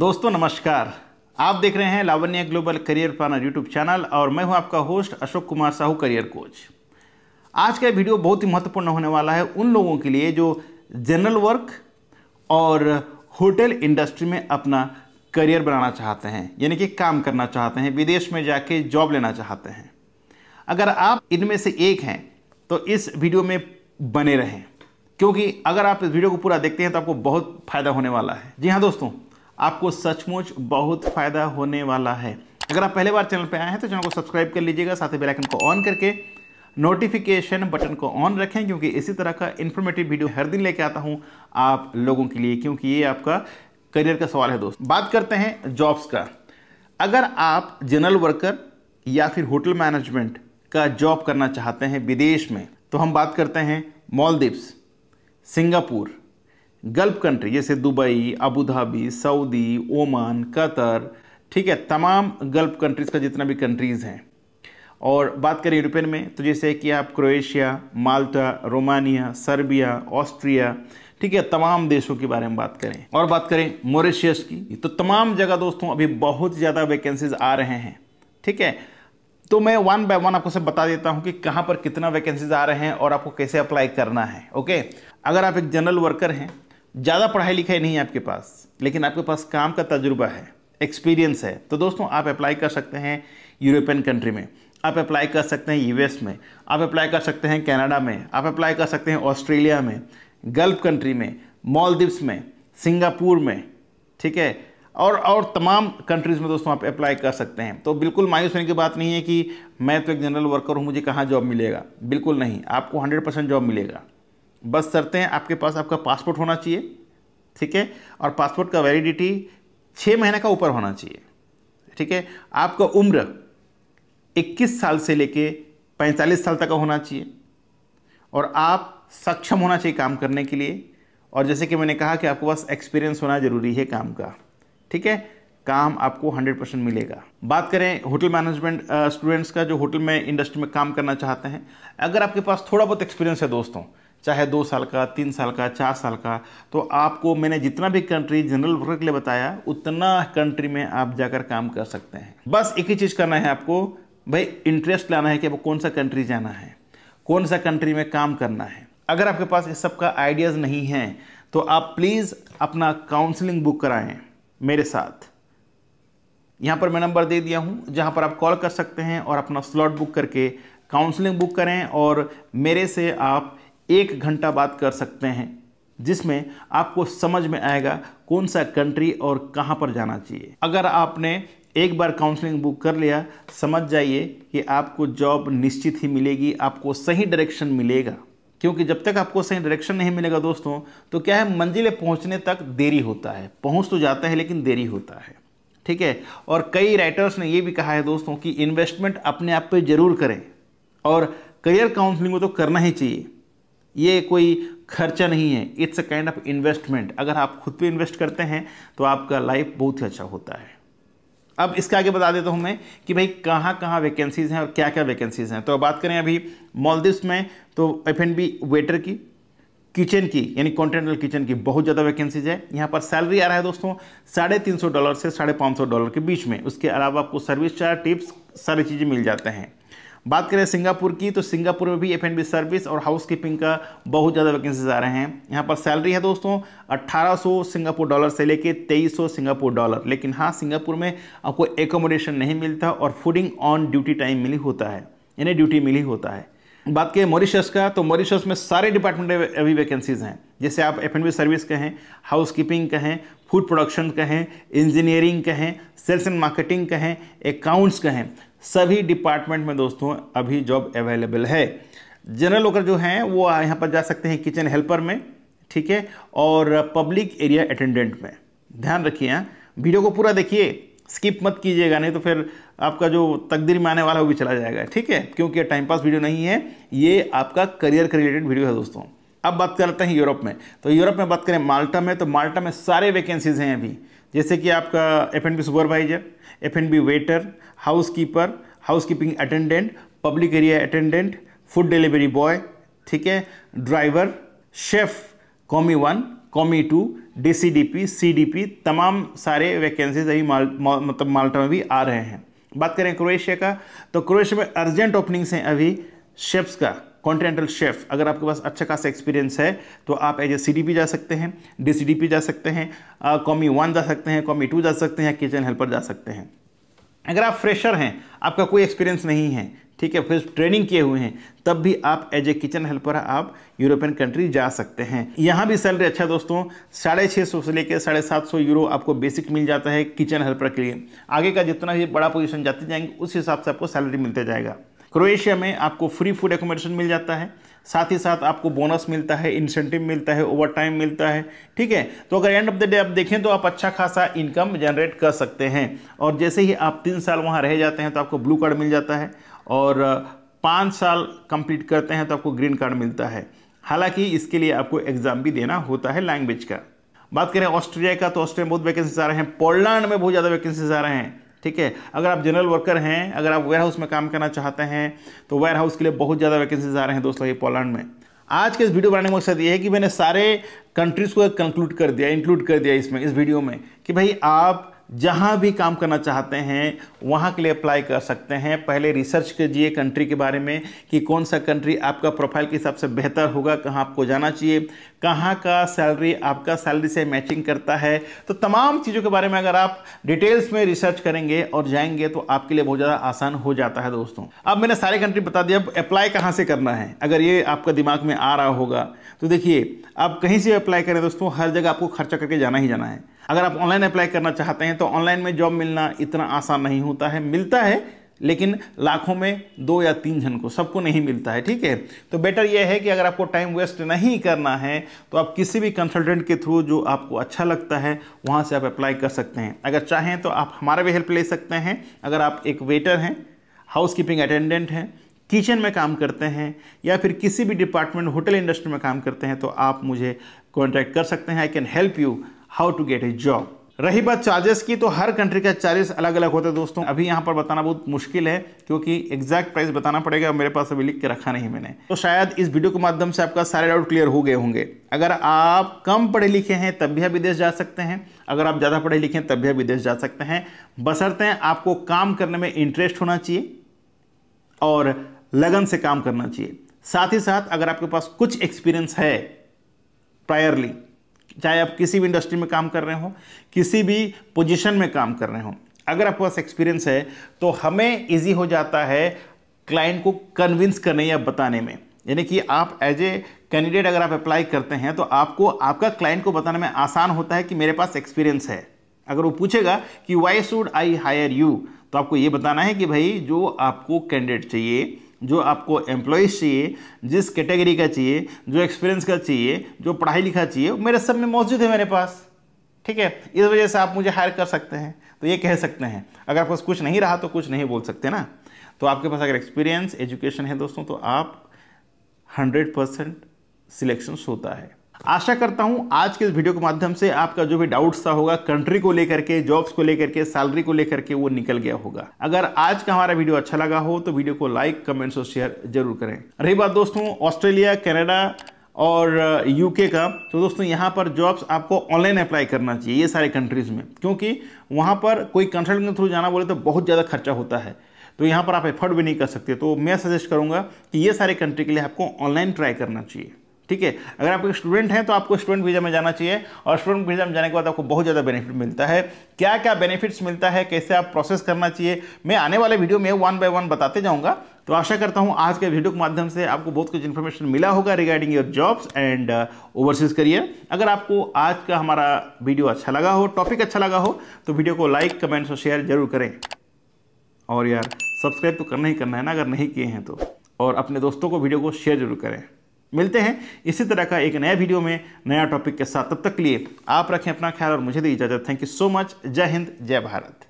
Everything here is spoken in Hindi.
दोस्तों नमस्कार, आप देख रहे हैं Lavanya global career partner YouTube channel और मैं हूं आपका host Ashok Kumar Sahu, career coach. आज का वीडियो बहुत ही महत्वपूर्ण होने वाला है उन लोगों के लिए जो जनरल वर्क और होटल इंडस्ट्री में अपना करियर बनाना चाहते हैं, यानी कि काम करना चाहते हैं, विदेश में जाके जॉब लेना चाहते हैं। अगर आप इनमें से एक हैं तो इस वीडियो में बने रहें, क्योंकि अगर आप इस वीडियो को पूरा देखते हैं तो आपको बहुत फ़ायदा होने वाला है। जी हाँ दोस्तों, आपको सचमुच बहुत फ़ायदा होने वाला है। अगर आप पहले बार चैनल पर आए हैं तो चैनल को सब्सक्राइब कर लीजिएगा, साथ ही बेल आइकन को ऑन करके नोटिफिकेशन बटन को ऑन रखें, क्योंकि इसी तरह का इन्फॉर्मेटिव वीडियो हर दिन लेके आता हूँ आप लोगों के लिए, क्योंकि ये आपका करियर का सवाल है। दोस्त, बात करते हैं जॉब्स का। अगर आप जनरल वर्कर या फिर होटल मैनेजमेंट का जॉब करना चाहते हैं विदेश में, तो हम बात करते हैं मालदीव्स, सिंगापुर, गल्फ कंट्री जैसे Dubai, Abu Dhabi, Saudi, Oman, Qatar, ठीक है, तमाम गल्फ कंट्रीज़ का जितना भी कंट्रीज़ हैं। और बात करें यूरोपियन में तो जैसे कि आप Croatia, Malta, Romania, Serbia, Austria, ठीक है, तमाम देशों के बारे में बात करें। और बात करें मोरिशियस की, तो तमाम जगह दोस्तों अभी बहुत ज़्यादा वैकेंसीज आ रहे हैं, ठीक है। तो मैं वन बाय वन आपको सब बता देता हूं कि कहां पर कितना वैकेंसीज आ रहे हैं और आपको कैसे अप्लाई करना है। ओके, अगर आप एक जनरल वर्कर हैं, ज़्यादा पढ़ाई लिखाई नहीं है आपके पास, लेकिन आपके पास काम का तजुर्बा है, एक्सपीरियंस है, तो दोस्तों आप अप्लाई कर सकते हैं यूरोपियन कंट्री में, आप अप्लाई कर सकते हैं यूएस में, आप अप्लाई कर सकते हैं कनाडा में, आप अप्लाई कर सकते हैं ऑस्ट्रेलिया में, गल्फ कंट्री में, मालदीव्स में, सिंगापुर में, ठीक है, और तमाम कंट्रीज़ में दोस्तों आप अप्लाई कर सकते हैं। तो बिल्कुल मायूस होने की बात नहीं है कि मैं तो एक जनरल वर्कर हूँ, मुझे कहाँ जॉब मिलेगा। बिल्कुल नहीं, आपको 100% जॉब मिलेगा। बस शर्त है आपके पास आपका पासपोर्ट होना चाहिए, ठीक है, और पासपोर्ट का वैलिडिटी 6 महीने का ऊपर होना चाहिए, ठीक है। आपका उम्र 21 साल से लेके 45 साल तक का होना चाहिए और आप सक्षम होना चाहिए काम करने के लिए। और जैसे कि मैंने कहा कि आपके पास एक्सपीरियंस होना ज़रूरी है काम का, ठीक है, काम आपको 100% मिलेगा। बात करें होटल मैनेजमेंट स्टूडेंट्स का जो होटल में इंडस्ट्री में काम करना चाहते हैं। अगर आपके पास थोड़ा बहुत एक्सपीरियंस है दोस्तों, चाहे 2 साल का, 3 साल का, 4 साल का, तो आपको मैंने जितना भी कंट्री जनरल वर्क के लिए बताया उतना कंट्री में आप जाकर काम कर सकते हैं। बस एक ही चीज़ करना है आपको, भाई इंटरेस्ट लाना है कि आपको कौन सा कंट्री जाना है, कौन सा कंट्री में काम करना है। अगर आपके पास इस सब का आइडियाज़ नहीं है तो आप प्लीज़ अपना काउंसलिंग बुक कराएँ मेरे साथ। यहाँ पर मैं नंबर दे दिया हूँ जहाँ पर आप कॉल कर सकते हैं और अपना स्लॉट बुक करके काउंसलिंग बुक करें और मेरे से आप 1 घंटा बात कर सकते हैं, जिसमें आपको समझ में आएगा कौन सा कंट्री और कहाँ पर जाना चाहिए। अगर आपने एक बार काउंसलिंग बुक कर लिया, समझ जाइए कि आपको जॉब निश्चित ही मिलेगी, आपको सही डायरेक्शन मिलेगा, क्योंकि जब तक आपको सही डायरेक्शन नहीं मिलेगा दोस्तों, तो क्या है, मंजिल पहुंचने तक देरी होता है, पहुंच तो जाता है लेकिन देरी होता है, ठीक है। और कई राइटर्स ने ये भी कहा है दोस्तों कि इन्वेस्टमेंट अपने आप पे जरूर करें और करियर काउंसलिंग को तो करना ही चाहिए। ये कोई खर्चा नहीं है, it's a kind of investment. अगर आप खुद पे इन्वेस्ट करते हैं तो आपका लाइफ बहुत ही अच्छा होता है। अब इसके आगे बता देता हूं मैं कि भाई कहां कहां वैकेंसीज़ हैं और क्या क्या वैकेंसीज़ हैं। तो बात करें अभी मालदीव्स में, तो F&B वेटर की, किचन की, यानी कॉन्टिनेंटल किचन की बहुत ज़्यादा वैकेंसीज है। यहाँ पर सैलरी आ रहा है दोस्तों $350 से $550 के बीच में। उसके अलावा आपको सर्विस चार्ज, टिप्स, सारी चीज़ें मिल जाते हैं। बात करें सिंगापुर की, तो सिंगापुर में भी F&B सर्विस और हाउसकीपिंग का बहुत ज़्यादा वैकेंसीज आ रहे हैं। यहाँ पर सैलरी है दोस्तों $1800 सिंगापुर डॉलर से लेके $2300 सिंगापुर डॉलर। लेकिन हाँ, सिंगापुर में आपको एकोमोडेशन नहीं मिलता और फूडिंग ऑन ड्यूटी टाइम मिली होता है, यानी ड्यूटी मिली होता है। बात करें मॉरिशस का, तो मॉरिशस में सारे डिपार्टमेंट में अभी वैकेंसीज़ हैं। जैसे आप F&B सर्विस कहें, हाउसकीपिंग कहें, फूड प्रोडक्शन कहें, इंजीनियरिंग कहें, सेल्स एंड मार्केटिंग कहें, अकाउंट्स कहें, सभी डिपार्टमेंट में दोस्तों अभी जॉब अवेलेबल है। जनरल वर्कर जो हैं वो यहाँ पर जा सकते हैं किचन हेल्पर में, ठीक है, और पब्लिक एरिया अटेंडेंट में। ध्यान रखिए, यहाँ वीडियो को पूरा देखिए, स्किप मत कीजिएगा, नहीं तो फिर आपका जो तकदीर में आने वाला वो भी चला जाएगा, ठीक है, क्योंकि ये टाइम पास वीडियो नहीं है, ये आपका करियर के रिलेटेड वीडियो है दोस्तों। अब बात करते हैं यूरोप में। तो यूरोप में बात करें माल्टा में, तो माल्टा में सारे वैकेंसीज हैं अभी। जैसे कि आपका F&B supervisor, F&B waiter, housekeeper, housekeeping attendant, public area attendant, food delivery boy, ठीक है, driver, chef, commis one, commis two, DCDP, CDP, तमाम सारे वैकेंसीज अभी माल्टा में भी आ रहे हैं। बात करें क्रोएशिया का, तो क्रोएशिया में अर्जेंट ओपनिंग्स हैं अभी शेफ्स का, कॉन्टिनेंटल शेफ। अगर आपके पास अच्छा खासा एक्सपीरियंस है तो आप एज ए सीडीपी जा सकते हैं, डीसीडीपी जा सकते हैं, कॉमी वन जा सकते हैं, कॉमी टू जा सकते हैं, किचन हेल्पर जा सकते हैं। अगर आप फ्रेशर हैं, आपका कोई एक्सपीरियंस नहीं है, ठीक है, फिर ट्रेनिंग किए हुए हैं, तब भी आप एज ए किचन हेल्पर आप यूरोपियन कंट्री जा सकते हैं। यहाँ भी सैलरी अच्छा दोस्तों, 650 से लेकर 750 यूरो आपको बेसिक मिल जाता है किचन हेल्पर के लिए। आगे का जितना भी बड़ा पोजीशन जाते जाएंगे उस हिसाब से आपको सैलरी मिलते जाएगा। क्रोएशिया में आपको फ्री फूड एकोमोडेशन मिल जाता है, साथ ही साथ आपको बोनस मिलता है, इंसेंटिव मिलता है, ओवर टाइम मिलता है, ठीक है। तो अगर एंड ऑफ द डे आप देखें तो आप अच्छा खासा इनकम जनरेट कर सकते हैं। और जैसे ही आप 3 साल वहाँ रह जाते हैं तो आपको ब्लू कार्ड मिल जाता है, और 5 साल कंप्लीट करते हैं तो आपको ग्रीन कार्ड मिलता है। हालांकि इसके लिए आपको एग्जाम भी देना होता है लैंग्वेज का। बात करें ऑस्ट्रिया का, तो ऑस्ट्रिया में बहुत वैकेंसीज आ रहे हैं, पोलैंड में बहुत ज़्यादा वैकेंसीज आ रहे हैं, ठीक है। अगर आप जनरल वर्कर हैं, अगर आप वेयरहाउस में काम करना चाहते हैं तो वेयरहाउस के लिए बहुत ज़्यादा वैकेंसीज आ रहे हैं दोस्तों ये पोलैंड में। आज के इस वीडियो बनाने का मकसद ये है कि मैंने सारे कंट्रीज़ को इंक्लूड कर दिया इसमें, इस वीडियो में, कि भाई आप जहाँ भी काम करना चाहते हैं वहाँ के लिए अप्लाई कर सकते हैं। पहले रिसर्च कीजिए कंट्री के बारे में कि कौन सा कंट्री आपका प्रोफाइल के हिसाब से बेहतर होगा, कहाँ आपको जाना चाहिए, कहाँ का सैलरी आपका सैलरी से मैचिंग करता है। तो तमाम चीज़ों के बारे में अगर आप डिटेल्स में रिसर्च करेंगे और जाएंगे तो आपके लिए बहुत ज़्यादा आसान हो जाता है दोस्तों। अब मैंने सारे कंट्री बता दिया, अब अप्लाई कहाँ से करना है, अगर ये आपका दिमाग में आ रहा होगा तो देखिए, आप कहीं से अप्लाई करें दोस्तों, हर जगह आपको खर्चा करके जाना ही जाना है। अगर आप ऑनलाइन अप्लाई करना चाहते हैं तो ऑनलाइन में जॉब मिलना इतना आसान नहीं होता है, मिलता है लेकिन लाखों में 2 या 3 जन को, सबको नहीं मिलता है, ठीक है। तो बेटर यह है कि अगर आपको टाइम वेस्ट नहीं करना है तो आप किसी भी कंसल्टेंट के थ्रू जो आपको अच्छा लगता है वहाँ से आप अप्लाई कर सकते हैं। अगर चाहें तो आप हमारा भी हेल्प ले सकते हैं। अगर आप एक वेटर हैं, हाउसकीपिंग अटेंडेंट हैं, किचन में काम करते हैं, या फिर किसी भी डिपार्टमेंट होटल इंडस्ट्री में काम करते हैं तो आप मुझे कॉन्टैक्ट कर सकते हैं। I can help you how to get a job. रही बात चार्जेस की, तो हर कंट्री का चार्जेस अलग अलग होता है दोस्तों। अभी यहाँ पर बताना बहुत मुश्किल है क्योंकि एग्जैक्ट प्राइस बताना पड़ेगा, मेरे पास अभी लिख के रखा नहीं मैंने। तो शायद इस वीडियो के माध्यम से आपका सारे डाउट क्लियर हो गए होंगे। अगर आप कम पढ़े लिखे हैं तब भी आप विदेश जा सकते हैं, अगर आप ज़्यादा पढ़े लिखे हैं तब भी आप विदेश जा सकते हैं, बशर्ते आपको काम करने में इंटरेस्ट होना चाहिए और लगन से काम करना चाहिए। साथ ही साथ अगर आपके पास कुछ एक्सपीरियंस है प्रायरली, चाहे आप किसी भी इंडस्ट्री में काम कर रहे हो, किसी भी पोजीशन में काम कर रहे हो, अगर आपके पास एक्सपीरियंस है तो हमें इजी हो जाता है क्लाइंट को कन्विंस करने या बताने में। यानी कि आप एज ए कैंडिडेट अगर आप अप्लाई करते हैं तो आपको आपका क्लाइंट को बताने में आसान होता है कि मेरे पास एक्सपीरियंस है। अगर वो पूछेगा कि why should I hire you, तो आपको ये बताना है कि भाई जो आपको कैंडिडेट चाहिए, जो आपको एम्प्लॉयज़ चाहिए, जिस कैटेगरी का चाहिए, जो एक्सपीरियंस का चाहिए, जो पढ़ाई लिखा चाहिए, मेरे सब में मौजूद है मेरे पास, ठीक है, इस वजह से आप मुझे हायर कर सकते हैं। तो ये कह सकते हैं। अगर आपके पास कुछ नहीं रहा तो कुछ नहीं बोल सकते ना। तो आपके पास अगर एक्सपीरियंस एजुकेशन है दोस्तों तो आप 100% सिलेक्शन होता है। आशा करता हूं आज के इस वीडियो के माध्यम से आपका जो भी डाउट्स था होगा कंट्री को लेकर के, जॉब्स को लेकर के, सैलरी को लेकर के, वो निकल गया होगा। अगर आज का हमारा वीडियो अच्छा लगा हो तो वीडियो को लाइक, कमेंट्स और शेयर जरूर करें। रही बात दोस्तों ऑस्ट्रेलिया, कनाडा और यूके का, तो दोस्तों यहाँ पर जॉब्स आपको ऑनलाइन अप्लाई करना चाहिए ये सारे कंट्रीज़ में, क्योंकि वहाँ पर कोई कंसल्टेंट के थ्रू जाना बोले तो बहुत ज़्यादा खर्चा होता है, तो यहाँ पर आप एफर्ट भी नहीं कर सकते। तो मैं सजेस्ट करूँगा कि ये सारे कंट्री के लिए आपको ऑनलाइन ट्राई करना चाहिए, ठीक है। अगर आप एक स्टूडेंट हैं तो आपको स्टूडेंट वीज़ा में जाना चाहिए, और स्टूडेंट वीज़ा में जाने के बाद आपको बहुत ज़्यादा बेनिफिट मिलता है। क्या क्या बेनिफिट्स मिलता है, कैसे आप प्रोसेस करना चाहिए, मैं आने वाले वीडियो में 1 बाय 1 बताते जाऊंगा। तो आशा करता हूं आज के वीडियो के माध्यम से आपको बहुत कुछ इन्फॉर्मेशन मिला होगा regarding your jobs and overseas career. अगर आपको आज का हमारा वीडियो अच्छा लगा हो, टॉपिक अच्छा लगा हो, तो वीडियो को लाइक, कमेंट्स और शेयर जरूर करें। और यार सब्सक्राइब तो करना ही करना है ना, अगर नहीं किए हैं तो, और अपने दोस्तों को वीडियो को शेयर जरूर करें। मिलते हैं इसी तरह का एक नया वीडियो में नया टॉपिक के साथ। तब तक के लिए आप रखें अपना ख्याल और मुझे दी इजाज़त। Thank you so much. जय हिंद, जय भारत।